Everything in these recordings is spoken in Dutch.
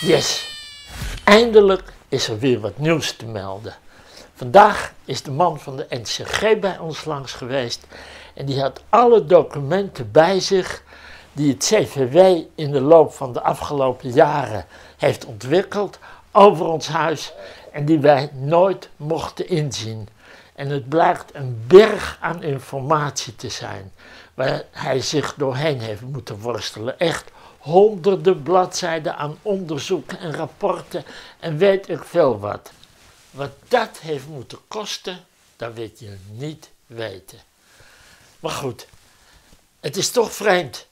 Yes, eindelijk is er weer wat nieuws te melden. Vandaag is de man van de NCG bij ons langs geweest en die had alle documenten bij zich die het CVW in de loop van de afgelopen jaren heeft ontwikkeld over ons huis en die wij nooit mochten inzien. En het blijkt een berg aan informatie te zijn waar hij zich doorheen heeft moeten worstelen, echt honderden bladzijden aan onderzoek en rapporten en weet ik veel wat. Wat dat heeft moeten kosten, dat weet je niet weten. Maar goed, het is toch vreemd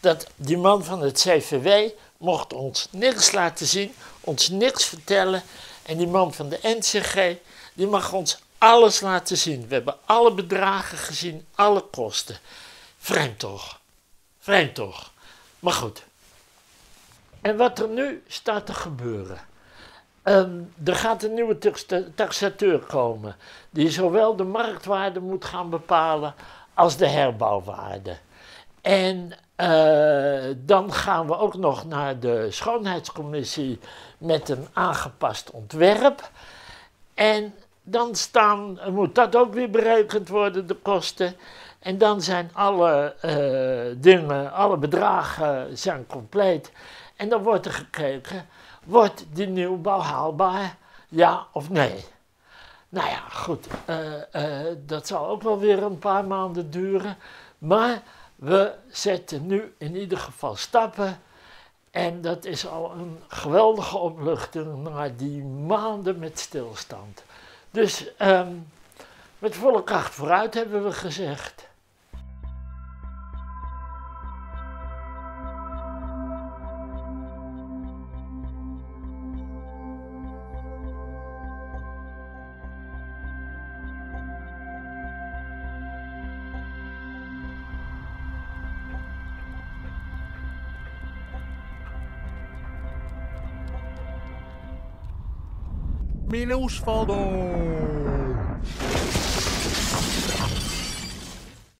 dat die man van het CVW mocht ons niks laten zien, ons niks vertellen en die man van de NCG, die mag ons alles laten zien. We hebben alle bedragen gezien, alle kosten. Vreemd toch? Vreemd toch? Maar goed. En wat er nu staat te gebeuren. Er gaat een nieuwe taxateur komen die zowel de marktwaarde moet gaan bepalen als de herbouwwaarde. En dan gaan we ook nog naar de schoonheidscommissie met een aangepast ontwerp. En dan moet dat ook weer berekend worden, de kosten. En dan zijn alle dingen, alle bedragen zijn compleet. En dan wordt er gekeken, wordt die nieuwbouw haalbaar, ja of nee? Nou ja, goed, dat zal ook wel weer een paar maanden duren. Maar we zetten nu in ieder geval stappen. En dat is al een geweldige opluchting na die maanden met stilstand. Dus met volle kracht vooruit, hebben we gezegd. Minus Valdo.